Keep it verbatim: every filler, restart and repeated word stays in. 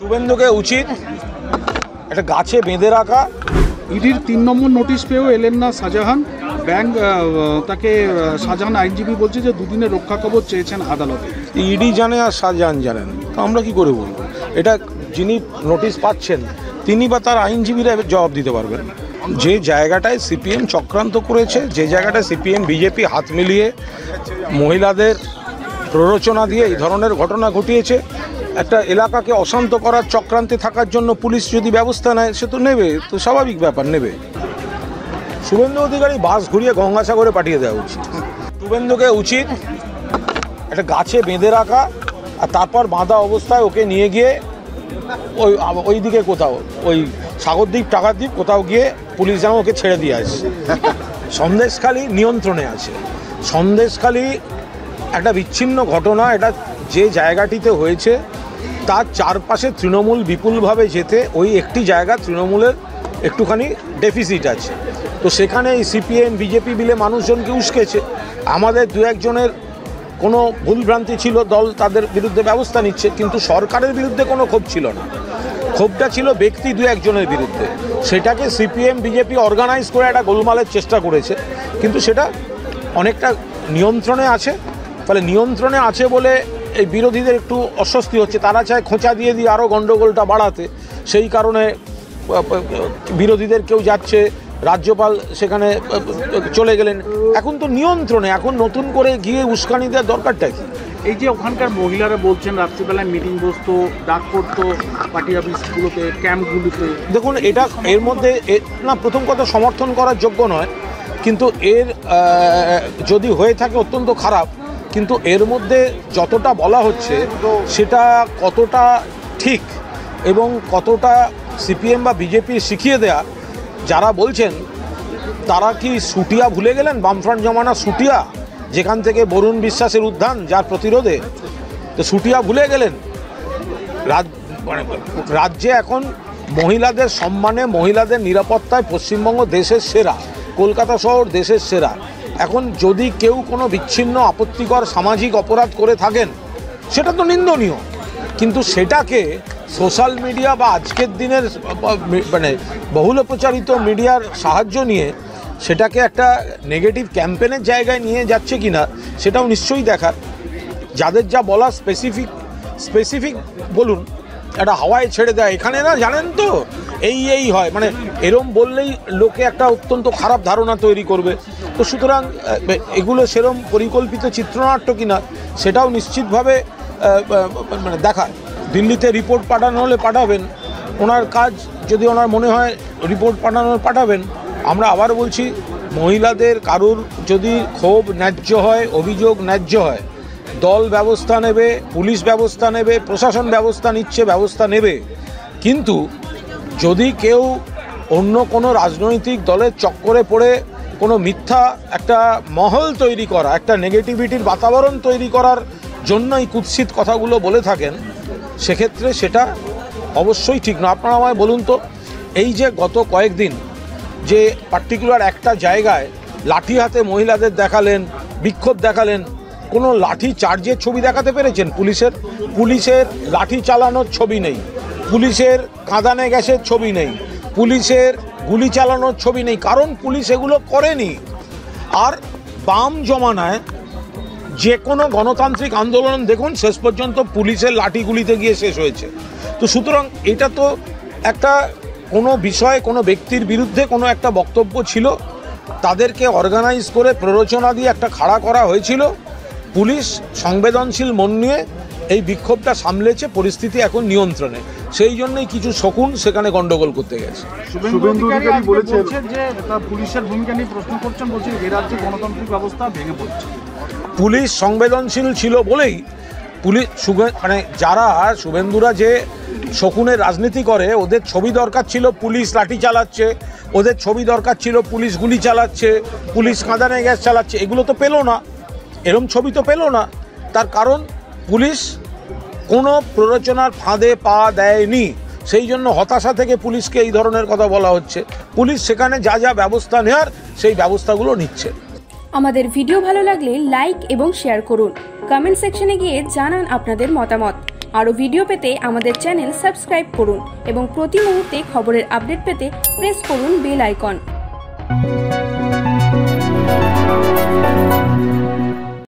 শুভেন্দুকে উচিত একটা গাছে বেঁধে রাখা। ইডির তিন নম্বর নোটিশ পেয়েও এলেন না শাহজাহান। ব্যাংক তাকে, শাহজাহান আইনজীবী বলছে যে দুদিনের রক্ষা কবচ চেয়েছেন আদালতে। ইডি জানে আর শাহজাহান জানেন, তো আমরা কি করে বলবো? এটা যিনি নোটিশ পাচ্ছেন তিনি বা তার আইনজীবীরা জবাব দিতে পারবেন। যে জায়গাটায় সিপিএম চক্রান্ত করেছে, যে জায়গাটায় সিপিএম বিজেপি হাত মিলিয়ে মহিলাদের প্ররোচনা দিয়ে এই ধরনের ঘটনা ঘটিয়েছে, একটা এলাকাকে অশান্ত করার চক্রান্তে থাকার জন্য পুলিশ যদি ব্যবস্থা নেয়, সে তো নেবে, তো স্বাভাবিক ব্যাপার, নেবে। শুভেন্দু অধিকারী বাস ঘুরিয়ে গঙ্গাসাগরে পাঠিয়ে দেওয়া উচিত। শুভেন্দুকে উচিত একটা গাছে বেঁধে রাখা, আর তারপর বাঁধা অবস্থায় ওকে নিয়ে গিয়ে ওই ওই দিকে কোথাও, ওই সাগরদ্বীপ টাকাদ্বীপ কোথাও গিয়ে পুলিশ যেন ওকে ছেড়ে দিয়ে আসছে। সন্দেশখালি নিয়ন্ত্রণে আছে। সন্দেশখালি একটা বিচ্ছিন্ন ঘটনা। এটা যে জায়গাটিতে হয়েছে তার চারপাশে তৃণমূল বিপুলভাবে যেতে, ওই একটি জায়গা তৃণমূলের একটুখানি ডেফিসিট আছে, তো সেখানে এই সিপিএম বিজেপি মিলে মানুষজনকে উস্কেছে। আমাদের দু একজনের কোনো ভুলভ্রান্তি ছিল, দল তাদের বিরুদ্ধে ব্যবস্থা নিচ্ছে, কিন্তু সরকারের বিরুদ্ধে কোনো ক্ষোভ ছিল না। ক্ষোভটা ছিল ব্যক্তি দু একজনের বিরুদ্ধে। সেটাকে সিপিএম বিজেপি অর্গানাইজ করে একটা গোলমালের চেষ্টা করেছে, কিন্তু সেটা অনেকটা নিয়ন্ত্রণে আছে। ফলে নিয়ন্ত্রণে আছে বলে এই বিরোধীদের একটু অস্বস্তি হচ্ছে। তারা চায় খোঁচা দিয়ে দিয়ে আরও গণ্ডগোলটা বাড়াতে। সেই কারণে বিরোধীদের কেউ যাচ্ছে, রাজ্যপাল সেখানে চলে গেলেন। এখন তো নিয়ন্ত্রণে, এখন নতুন করে গিয়ে উস্কানি দেওয়ার দরকারটা কি? এই যে ওখানকার মহিলারা বলছেন রাত্রিবেলায় মিটিং বসতো, ডাক পড়তো পার্টি অফিসগুলোতে, ক্যাম্পগুলোতে, দেখুন এটা এর মধ্যে না, প্রথম কথা সমর্থন করার যোগ্য নয়, কিন্তু এর যদি হয়ে থাকে অত্যন্ত খারাপ। কিন্তু এর মধ্যে যতটা বলা হচ্ছে সেটা কতটা ঠিক এবং কতটা সিপিএম বা বিজেপি শিখিয়ে দেয়া, যারা বলছেন তারা কি সুটিয়া ভুলে গেলেন? বামফ্রন্ট জমানা সুটিয়া, যেখান থেকে বরুণ বিশ্বাসের উত্থান, যার প্রতিরোধে, তো সুটিয়া ভুলে গেলেন? রাজ্যে এখন মহিলাদের সম্মানে, মহিলাদের নিরাপত্তায় পশ্চিমবঙ্গ দেশের সেরা, কলকাতা শহর দেশের সেরা। এখন যদি কেউ কোনো বিচ্ছিন্ন আপত্তিকর সামাজিক অপরাধ করে থাকেন, সেটা তো নিন্দনীয়, কিন্তু সেটাকে সোশ্যাল মিডিয়া বা আজকের দিনের মানে বহুল প্রচারিত মিডিয়ার সাহায্য নিয়ে সেটাকে একটা নেগেটিভ ক্যাম্পেনের জায়গায় নিয়ে যাচ্ছে কি না, সেটাও নিশ্চয়ই দেখার। যাদের যা বলা স্পেসিফিক স্পেসিফিক বলুন, একটা হাওয়ায় ছেড়ে দেয় এখানে না, জানেন তো এই এই হয়, মানে এরম বললেই লোকে একটা অত্যন্ত খারাপ ধারণা তৈরি করবে। তো সুতরাং এগুলো সেরম পরিকল্পিত চিত্রনাট্য কিনা সেটাও নিশ্চিতভাবে মানে দেখার। দিল্লিতে রিপোর্ট পাঠানো হলে পাঠাবেন, ওনার কাজ, যদি ওনার মনে হয় রিপোর্ট পাঠানো হলে পাঠাবেন। আমরা আবার বলছি, মহিলাদের কারুর যদি ক্ষোভ ন্যায্য হয়, অভিযোগ ন্যায্য হয়, দল ব্যবস্থা নেবে, পুলিশ ব্যবস্থা নেবে, প্রশাসন ব্যবস্থা নিচ্ছে, ব্যবস্থা নেবে। কিন্তু যদি কেউ অন্য কোনো রাজনৈতিক দলের চক্করে পড়ে কোনো মিথ্যা একটা মহল তৈরি করা, একটা নেগেটিভিটির বাতাবরণ তৈরি করার জন্যই কুৎসিত কথাগুলো বলে থাকেন, সেক্ষেত্রে সেটা অবশ্যই ঠিক না। আপনারা আমায় বলুন তো, এই যে গত কয়েকদিন যে পার্টিকুলার একটা জায়গায় লাঠি হাতে মহিলাদের দেখালেন, বিক্ষোভ দেখালেন, কোনো লাঠি চার্জের ছবি দেখাতে পেরেছেন? পুলিশের পুলিশের লাঠি চালানোর ছবি নেই, পুলিশের কাঁদানে গ্যাসের ছবি নেই, পুলিশের গুলি চালানোর ছবি নেই, কারণ পুলিশ এগুলো করেনি। আর বাম জমানায় যে কোনো গণতান্ত্রিক আন্দোলন দেখুন, শেষ পর্যন্ত পুলিশের লাঠিগুলিতে গিয়ে শেষ হয়েছে। তো সুতরাং এটা তো একটা কোনো বিষয়ে কোনো ব্যক্তির বিরুদ্ধে কোনো একটা বক্তব্য ছিল, তাদেরকে অর্গানাইজ করে প্ররোচনা দিয়ে একটা খাড়া করা হয়েছিল। পুলিশ সংবেদনশীল মন নিয়ে এই বিক্ষোভটা সামলেছে, পরিস্থিতি এখন নিয়ন্ত্রণে। সেই জন্যই কিছু শকুন সেখানে গন্ডগোল করতে গেছে। শুভেন্দু অধিকারী বলেছেন যে পুলিশের ভূমিকা নিয়ে প্রশ্ন করছেন, বলছেন এই রাজ্যে গণতান্ত্রিক ব্যবস্থা ভেঙে পড়ছে। পুলিশ সংবেদনশীল ছিল বলেই পুলিশ, মানে যারা শুভেন্দুরা যে শকুনের রাজনীতি করে, ওদের ছবি দরকার ছিল পুলিশ লাঠি চালাচ্ছে, ওদের ছবি দরকার ছিল পুলিশ গুলি চালাচ্ছে, পুলিশ কাঁদানে গ্যাস চালাচ্ছে, এগুলো তো পেলো না, এরম ছবি তো পেলো না। তার কারণ পুলিশ কোনো প্ররোচনার ফাঁদে পা দেয়নি। সেই জন্য হতাশা থেকে পুলিশকে এই ধরনের কথা বলা হচ্ছে। পুলিশ সেখানে যা যা ব্যবস্থা নেওয়ার সেই ব্যবস্থাগুলো নিচ্ছে। আমাদের ভিডিও ভালো লাগলে লাইক এবং শেয়ার করুন। কমেন্ট সেকশনে গিয়ে জানান আপনাদের মতামত। আরও ভিডিও পেতে আমাদের চ্যানেল সাবস্ক্রাইব করুন এবং প্রতি মুহূর্তে খবরের আপডেট পেতে প্রেস করুন বেল আইকন।